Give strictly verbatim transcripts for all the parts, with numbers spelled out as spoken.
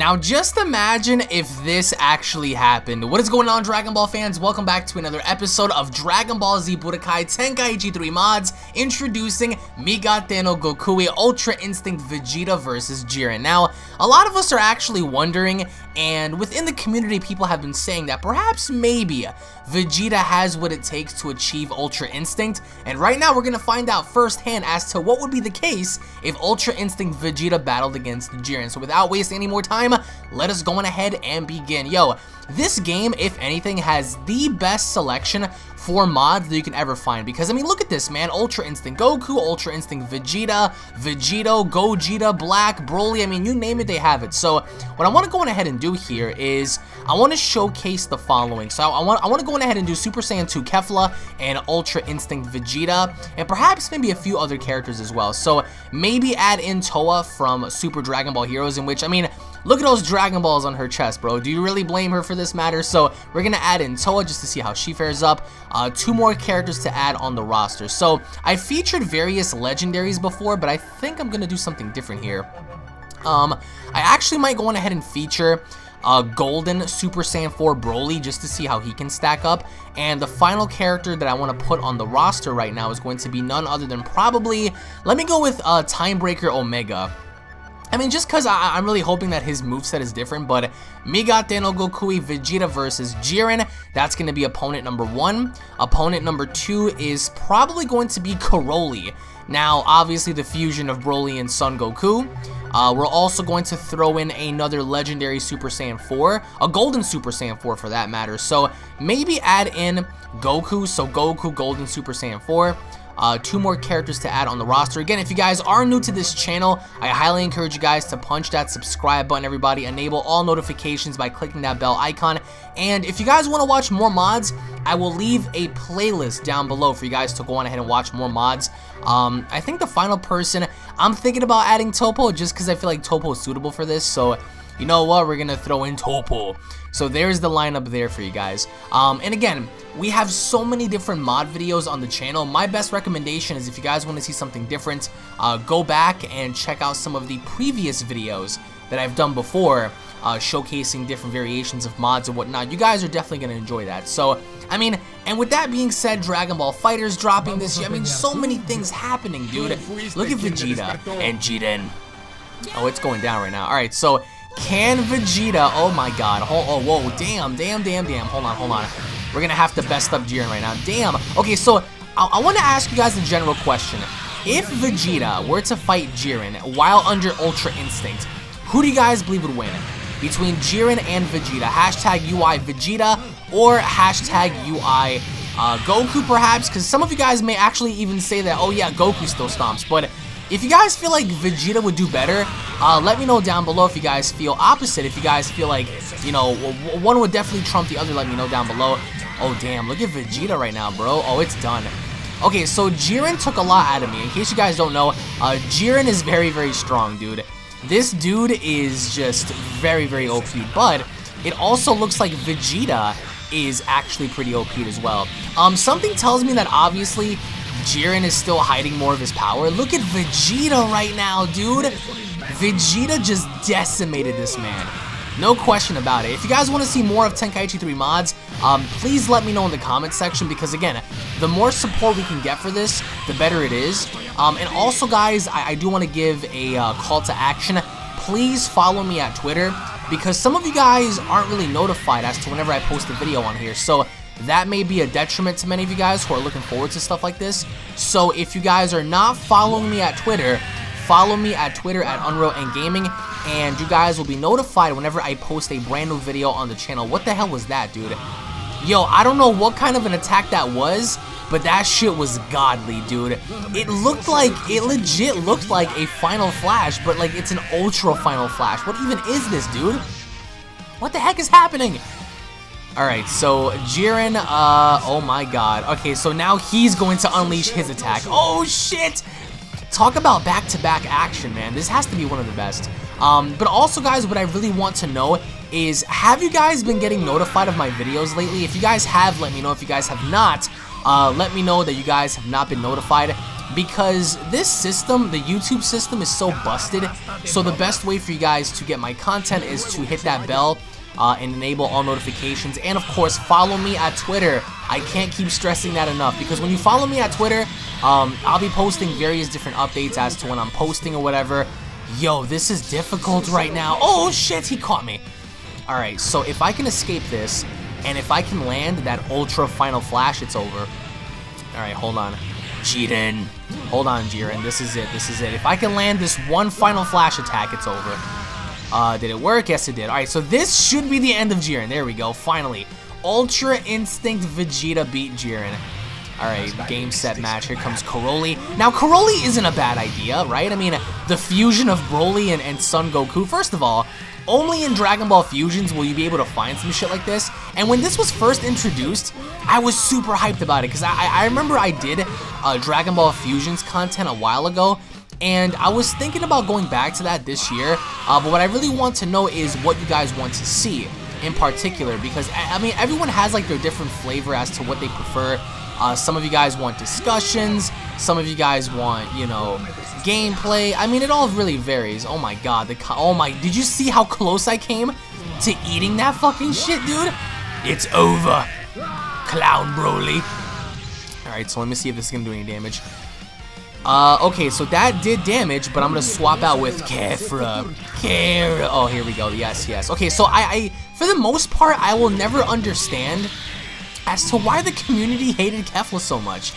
Now just imagine if this actually happened. What is going on, Dragon Ball fans? Welcome back to another episode of Dragon Ball Z Budokai Tenkaichi three Mods, introducing Migatte no Gokui Ultra Instinct Vegeta versus Jiren. Now, a lot of us are actually wondering, and within the community people have been saying that perhaps maybe Vegeta has what it takes to achieve Ultra Instinct, and right now we're going to find out firsthand as to what would be the case if Ultra Instinct Vegeta battled against Jiren. So without wasting any more time, let us go on ahead and begin. Yo, this game, if anything, has the best selection for mods that you can ever find, because I mean, look at this, man. Ultra Instinct Goku, Ultra Instinct Vegeta, Vegito, Gogeta, Black, Broly, I mean, you name it, they have it. So what I want to go on ahead and do here is I want to showcase the following. So I want I want to go on ahead and do Super Saiyan two Kefla and Ultra Instinct Vegeta, and perhaps maybe a few other characters as well. So maybe add in Toa from Super Dragon Ball Heroes, in which, I mean, look at those Dragon Balls on her chest, bro. Do you really blame her for this matter? So we're gonna add in Toa just to see how she fares up. Uh, two more characters to add on the roster. So I featured various legendaries before, but I think I'm gonna do something different here. Um, I actually might go on ahead and feature Uh, golden Super Saiyan four Broly just to see how he can stack up. And the final character that I want to put on the roster right now is going to be none other than probably, let me go with uh, Timebreaker Omega. I mean, just because I'm really hoping that his moveset is different, but Migatte no Gokui Vegeta versus Jiren, that's going to be opponent number one. Opponent number two is probably going to be Coroli. Now, obviously, the fusion of Broly and Son Goku. Uh, we're also going to throw in another legendary Super Saiyan four, a golden Super Saiyan four for that matter. So maybe add in Goku, so Goku, golden Super Saiyan four. Uh, two more characters to add on the roster. Again, if you guys are new to this channel, I highly encourage you guys to punch that subscribe button, everybody. Enable all notifications by clicking that bell icon. And if you guys want to watch more mods, I will leave a playlist down below for you guys to go on ahead and watch more mods. Um, I think the final person, I'm thinking about adding Topo just because I feel like Topo is suitable for this. So, you know what? We're going to throw in Topo. So there's the lineup there for you guys. Um, and again, we have so many different mod videos on the channel. My best recommendation is if you guys want to see something different, uh, go back and check out some of the previous videos that I've done before, uh, showcasing different variations of mods and whatnot. You guys are definitely going to enjoy that. So, I mean, and with that being said, Dragon Ball Fighters dropping this year. I mean, so many things happening, dude. Look at Vegeta and Jiren. Oh, it's going down right now. All right, so can Vegeta, oh my god, oh, oh, whoa, damn, damn, damn, damn, hold on, hold on, we're gonna have to best up Jiren right now, damn. Okay, so, I, I want to ask you guys a general question. If Vegeta were to fight Jiren while under Ultra Instinct, who do you guys believe would win? Between Jiren and Vegeta, hashtag U I Vegeta, or hashtag U I uh, Goku perhaps, because some of you guys may actually even say that, oh yeah, Goku still stomps, but if you guys feel like Vegeta would do better, uh, let me know down below if you guys feel opposite. If you guys feel like, you know, one would definitely trump the other, let me know down below. Oh, damn, look at Vegeta right now, bro. Oh, it's done. Okay, so Jiren took a lot out of me. In case you guys don't know, uh, Jiren is very, very strong, dude. This dude is just very, very O P, but it also looks like Vegeta is actually pretty O P as well. Um, something tells me that obviously Jiren is still hiding more of his power. Look at Vegeta right now, dude. Vegeta just decimated this man. No question about it. If you guys want to see more of Tenkaichi three mods, um, please let me know in the comment section, because again, the more support we can get for this, the better it is. Um, and also, guys, I, I do want to give a uh, call to action. Please follow me at Twitter, because some of you guys aren't really notified as to whenever I post a video on here. So that may be a detriment to many of you guys who are looking forward to stuff like this. So if you guys are not following me at Twitter, follow me at Twitter at UnrealEntGaming, and you guys will be notified whenever I post a brand new video on the channel. What the hell was that, dude? Yo, I don't know what kind of an attack that was, but that shit was godly, dude. It looked like, it legit looked like a Final Flash, but like it's an Ultra Final Flash. What even is this, dude? What the heck is happening? Alright, so Jiren, uh, oh my god. Okay, so now he's going to unleash his attack. Oh shit! Talk about back-to-back action, man. This has to be one of the best. Um, but also, guys, what I really want to know is, have you guys been getting notified of my videos lately? If you guys have, let me know. If you guys have not, uh, let me know that you guys have not been notified. because this system, the YouTube system, is so busted. So the best way for you guys to get my content is to hit that bell uh, and enable all notifications. And of course, follow me at Twitter. I can't keep stressing that enough, because when you follow me at Twitter, um, I'll be posting various different updates as to when I'm posting or whatever. Yo, this is difficult right now. Oh shit, he caught me. Alright, so if I can escape this, and if I can land that ultra final flash, it's over. Alright, hold on. Jiren. Hold on, Jiren. This is it. This is it. If I can land this one final flash attack, it's over. Uh, did it work? Yes, it did. Alright, so this should be the end of Jiren. There we go. Finally. Ultra Instinct Vegeta beat Jiren. Alright, game, set, match. Here comes Coroli. Now, Coroli isn't a bad idea, right? I mean, the fusion of Broly and, and Son Goku. First of all, only in Dragon Ball Fusions will you be able to find some shit like this. And when this was first introduced, I was super hyped about it, because I, I remember I did uh, Dragon Ball Fusions content a while ago, and I was thinking about going back to that this year. Uh, but what I really want to know is what you guys want to see in particular, because, I, I mean, everyone has, like, their different flavor as to what they prefer. Uh, some of you guys want discussions, some of you guys want, you know, gameplay. I mean, it all really varies. Oh my god, the co oh my, did you see how close I came to eating that fucking shit, dude? It's over, Clown Broly. Alright, so let me see if this is gonna do any damage. Uh, okay, so that did damage, but I'm gonna swap out with Kefla. Kefla. Oh, here we go, yes, yes. Okay, so I, I, for the most part, I will never understand as to why the community hated Kefla so much.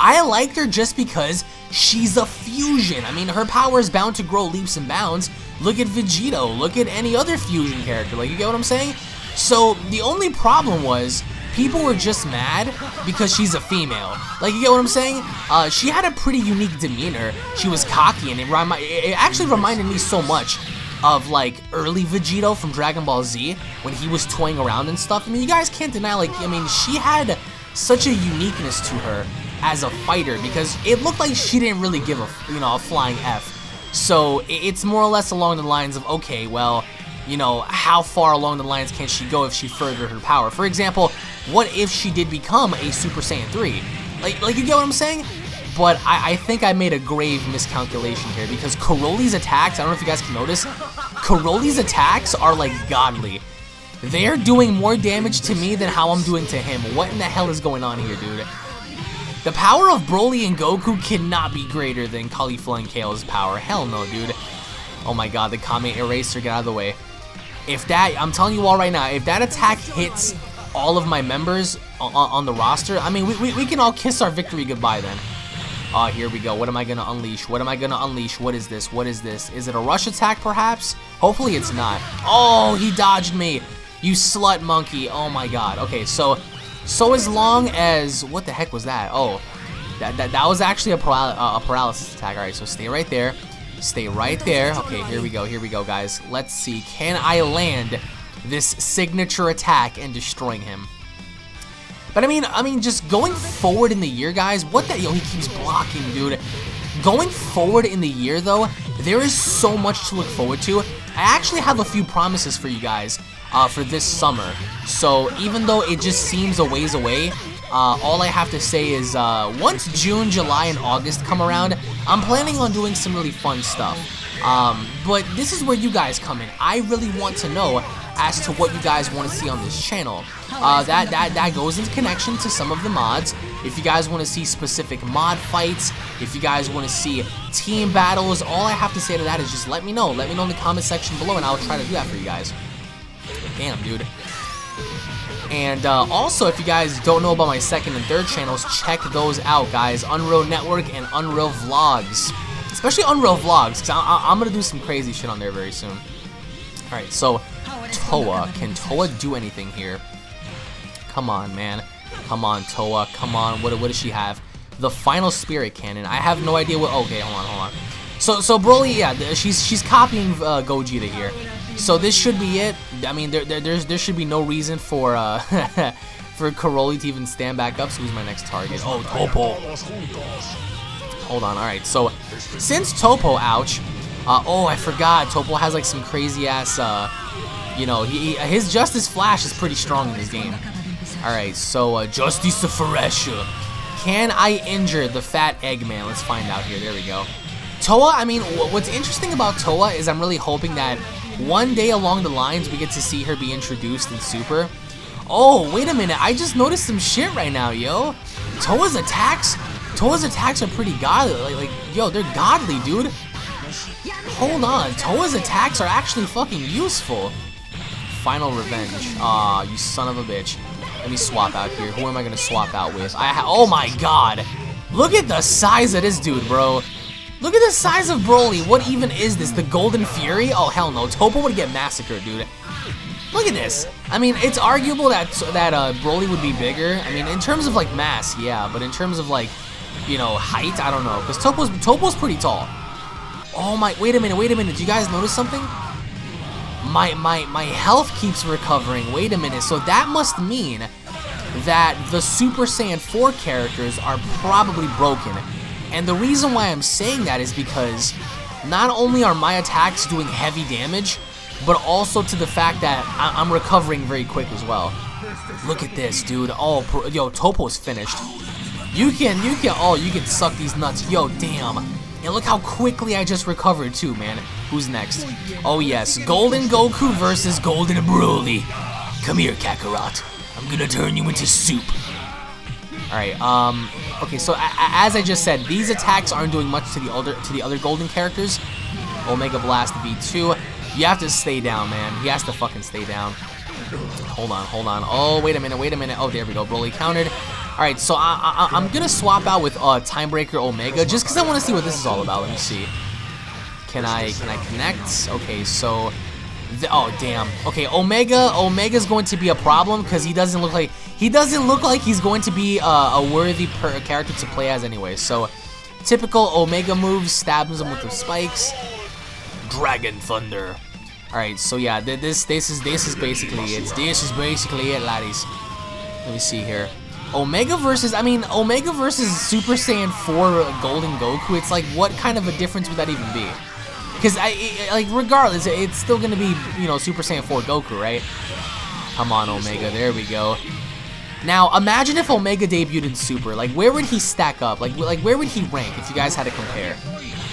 I liked her just because she's a fusion. I mean, her power is bound to grow leaps and bounds. Look at Vegito, look at any other fusion character, like, you get what I'm saying? So, the only problem was, people were just mad because she's a female. Like, you get what I'm saying? Uh, she had a pretty unique demeanor. She was cocky, and it, remi it actually reminded me so much of, like, early Vegito from Dragon Ball Z, when he was toying around and stuff. I mean, you guys can't deny, like, I mean, she had such a uniqueness to her as a fighter, because it looked like she didn't really give a, you know, a flying F. So, it's more or less along the lines of, okay, well, you know, how far along the lines can she go if she furthered her power? For example, what if she did become a Super Saiyan three? Like, like you get what I'm saying? But I, I think I made a grave miscalculation here, because Coroli's attacks, I don't know if you guys can notice, Coroli's attacks are, like, godly. They're doing more damage to me than how I'm doing to him. What in the hell is going on here, dude? The power of Broly and Goku cannot be greater than Caulifla and Kale's power. Hell no, dude. Oh my god, the Kame Eraser, get out of the way. If that, I'm telling you all right now, if that attack hits all of my members on, on the roster, I mean, we, we, we can all kiss our victory goodbye then. Oh, here we go. What am I going to unleash? What am I going to unleash? What is this? What is this? Is it a rush attack, perhaps? Hopefully it's not. Oh, he dodged me. You slut monkey. Oh, my God. Okay, so so as long as... What the heck was that? Oh, that that, that was actually a, paral uh, a paralysis attack. All right, so stay right there. Stay right there. Okay, here we go. Here we go, guys. Let's see. Can I land this signature attack and destroying him? But I mean, I mean, just going forward in the year, guys, what the, yo, he keeps blocking, dude. Going forward in the year, though, there is so much to look forward to. I actually have a few promises for you guys uh, for this summer. So even though it just seems a ways away, uh, all I have to say is uh, once June, July, and August come around, I'm planning on doing some really fun stuff. Um, but this is where you guys come in. I really want to know as to what you guys want to see on this channel. Uh, that, that, that goes into connection to some of the mods. If you guys want to see specific mod fights, if you guys want to see team battles, all I have to say to that is just let me know. Let me know in the comment section below, and I'll try to do that for you guys. Damn, dude. And uh, also, if you guys don't know about my second and third channels, check those out, guys. Unreal Network and Unreal Vlogs. Especially Unreal Vlogs, because I, I, I'm going to do some crazy shit on there very soon. Alright, so Toa. Can Toa do anything here? Come on, man. Come on, Toa. Come on. What, what does she have? The final spirit cannon. I have no idea what... Okay, hold on, hold on. So, so Broly, yeah, she's she's copying uh, Gogeta here. So this should be it. I mean, there there there's, there should be no reason for uh, for Coroli to even stand back up. So who's my next target? Oh, Topo. Hold on. All right. So since Topo, ouch. Uh, oh, I forgot. Topo has like some crazy ass. Uh, you know, he, his Justice Flash is pretty strong in this game. All right, so uh, Justice Flash Can I injure the fat Eggman? Let's find out here. There we go. Toa, I mean, what's interesting about Toa is I'm really hoping that one day along the lines we get to see her be introduced in Super. Oh, wait a minute. I just noticed some shit right now, yo. Toa's attacks? Toa's attacks are pretty godly. Like, like, yo, they're godly, dude. Hold on. Toa's attacks are actually fucking useful. Final revenge. Aw, you son of a bitch. Let me swap out here. Who am I gonna swap out with? I ha oh my god. Look at the size of this dude, bro. Look at the size of Broly. What even is this? The Golden Fury? Oh, hell no. Toppa would get massacred, dude. Look at this. I mean, it's arguable that that uh, Broly would be bigger. I mean, in terms of, like, mass, yeah. But in terms of, like, you know, height, I don't know. Because Toppa's, Toppa's pretty tall. Oh my, wait a minute, wait a minute. Do you guys notice something? My, my, my health keeps recovering. Wait a minute. So that must mean that the Super Saiyan four characters are probably broken. And the reason why I'm saying that is because not only are my attacks doing heavy damage, but also to the fact that I I'm recovering very quick as well. Look at this, dude. Oh, yo, Toppo's finished. You can, you can, oh, you can suck these nuts. Yo, damn. And look how quickly I just recovered too, man. Who's next? Oh, yes. Golden Goku versus Golden Broly. Come here, Kakarot. I'm gonna turn you into soup. Alright, um... okay, so as I just said, these attacks aren't doing much to the other to the other golden characters. Omega Blast V two. You have to stay down, man. He has to fucking stay down. Hold on, hold on. Oh, wait a minute, wait a minute. Oh, there we go. Broly countered. All right, so I, I, I'm gonna swap out with uh, Timebreaker Omega just because I want to see what this is all about. Let me see. Can I can I connect? Okay, so. The, oh damn. Okay, Omega. Omega's going to be a problem because he doesn't look like he doesn't look like he's going to be uh, a worthy per character to play as anyway. So, typical Omega moves, stabs him with the spikes. Dragon Thunder. All right, so yeah, this this is this is basically it. This is basically it, laddies. Let me see here. Omega versus I mean Omega versus Super Saiyan four Golden Goku. It's like what kind of a difference would that even be? Because, I it, like, regardless, it's still going to be, you know, Super Saiyan four Goku, right? Come on, Omega. There we go. Now, imagine if Omega debuted in Super. Like, where would he stack up? Like, like where would he rank if you guys had to compare?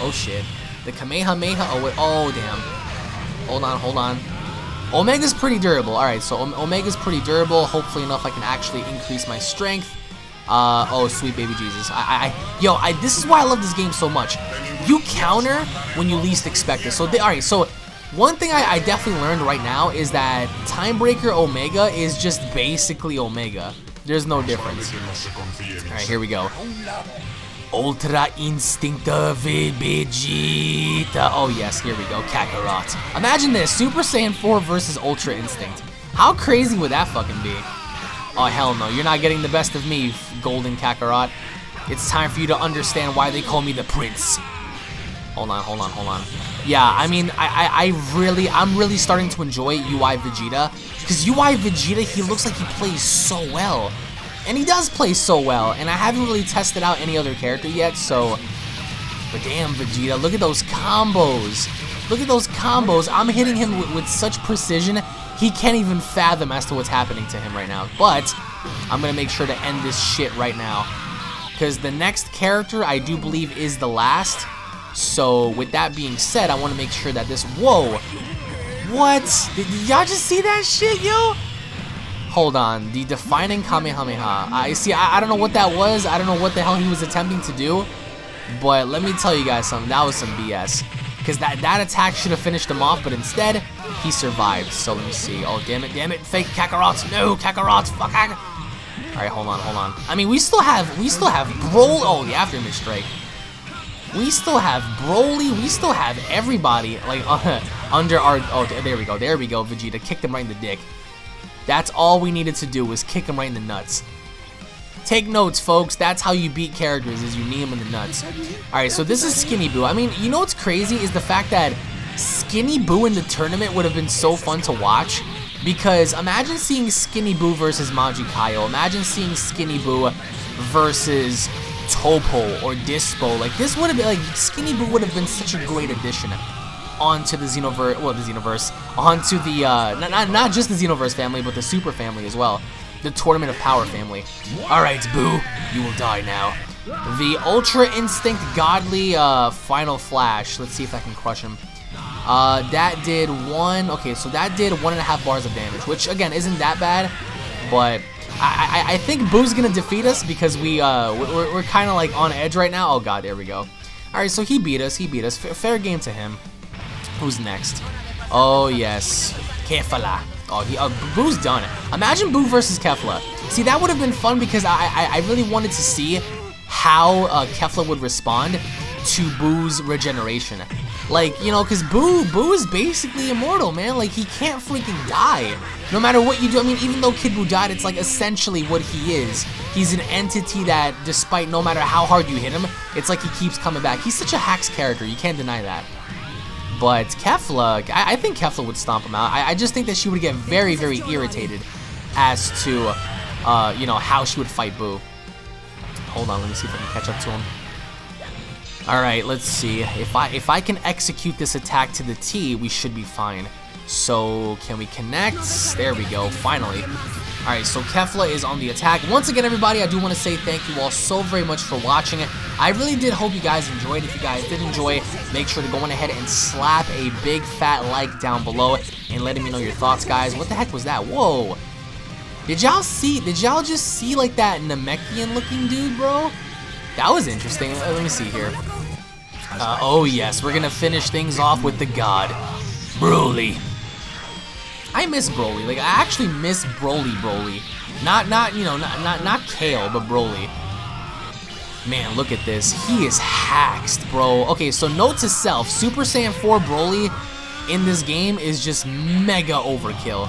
Oh, shit. The Kamehameha. Oh, wait. Oh, damn. Hold on, hold on. Omega's pretty durable. All right, so Omega's pretty durable. Hopefully enough, I can actually increase my strength. Uh, oh, sweet baby Jesus. I, I, yo, I, this is why I love this game so much. You counter when you least expect it. So, they, all right, so one thing I, I definitely learned right now is that Timebreaker Omega is just basically Omega. There's no difference. All right, here we go. Ultra Instinct Vegeta. Oh, yes, here we go. Kakarot. Imagine this. Super Saiyan four versus Ultra Instinct. How crazy would that fucking be? Oh, hell no. You're not getting the best of me, Golden Kakarot. It's time for you to understand why they call me the Prince. Hold on, hold on, hold on. Yeah, I mean, I, I, I really, I'm really starting to enjoy U I Vegeta. Because U I Vegeta, he looks like he plays so well. And he does play so well. And I haven't really tested out any other character yet, so... But damn, Vegeta, look at those combos. Look at those combos. I'm hitting him with, with such precision, he can't even fathom as to what's happening to him right now. But I'm going to make sure to end this shit right now. Because the next character, I do believe, is the last. So with that being said, I want to make sure that this... Whoa! What? Did y'all just see that shit, yo? Hold on. The defining Kamehameha. I see, I, I don't know what that was. I don't know what the hell he was attempting to do. But let me tell you guys something. That was some B S. Because that, that attack should have finished him off, but instead, he survived. So let me see. Oh, damn it, damn it. Fake Kakarot. No, Kakarot. Fuck. Alright, hold on, hold on. I mean, we still have, we still have Broly. Oh, the afterimage strike. We still have Broly. We still have everybody, like, uh, under our... Oh, there we go. There we go, Vegeta. Kicked him right in the dick. That's all we needed to do was kick him right in the nuts. Take notes, folks. That's how you beat characters, is you knee him in the nuts. Alright, so this is Skinny Boo. I mean, you know what's crazy is the fact that Skinny Boo in the tournament would have been so fun to watch. Because imagine seeing Skinny Boo versus Majikayo. Imagine seeing Skinny Boo versus Toppo or Dispo. Like, this would have been, like, Skinny Boo would have been such a great addition onto the Xenoverse, well, the Xenoverse, onto the, uh, not, not, not just the Xenoverse family, but the Super family as well. the Tournament of Power family. Alright, Boo, you will die now. The Ultra Instinct Godly uh, Final Flash. Let's see if I can crush him. Uh, that did one. Okay, so that did one and a half bars of damage, which again isn't that bad. But I, I, I think Boo's gonna defeat us because we uh, we're, we're kind of like on edge right now. Oh God, there we go. All right, so he beat us. He beat us. F fair game to him. Who's next? Oh yes, Kefla. Oh, he, uh, Boo's done. Imagine Boo versus Kefla. See, that would have been fun because I, I I really wanted to see how uh, Kefla would respond to Boo's regeneration. Like, you know, because Boo, Boo is basically immortal, man. Like, he can't freaking die. No matter what you do. I mean, even though Kid Buu died, it's like essentially what he is. He's an entity that, despite no matter how hard you hit him, it's like he keeps coming back. He's such a hacks character. You can't deny that. But Kefla, I, I think Kefla would stomp him out. I, I just think that she would get very, very irritated as to, uh, you know, how she would fight Boo. Hold on, let me see if I can catch up to him. Alright, let's see. If I if I can execute this attack to the T, we should be fine. So, can we connect? There we go, finally. Alright, so Kefla is on the attack. Once again, everybody, I do want to say thank you all so very much for watching. I really did hope you guys enjoyed. If you guys did enjoy, make sure to go on ahead and slap a big fat like down below and letting me know your thoughts, guys. What the heck was that? Whoa! Did y'all see? Did y'all just see, like, that Namekian-looking dude, bro? That was interesting. Let me see here. Uh, oh, yes. We're going to finish things off with the god, Broly. I miss Broly. Like, I actually miss Broly Broly. Not, not you know, not, not, not Kale, but Broly. Man, look at this. He is haxed, bro. Okay, so note to self. Super Saiyan four Broly in this game is just mega overkill.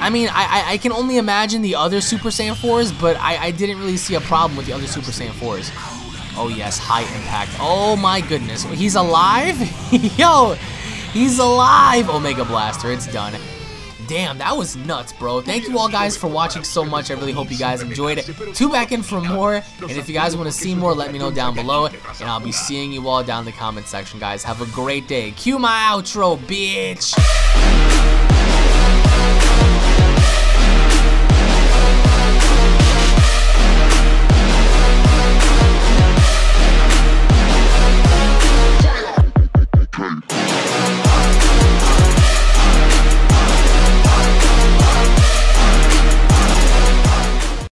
I mean, I, I, I can only imagine the other Super Saiyan fours, but I, I didn't really see a problem with the other Super Saiyan fours. Oh yes, high impact. Oh my goodness. He's alive? Yo, he's alive! Omega Blaster, it's done. Damn, that was nuts, bro. Thank you all guys for watching so much. I really hope you guys enjoyed it. Tune back in for more, and if you guys want to see more, let me know down below, and I'll be seeing you all down in the comment section, guys. Have a great day. Cue my outro, bitch!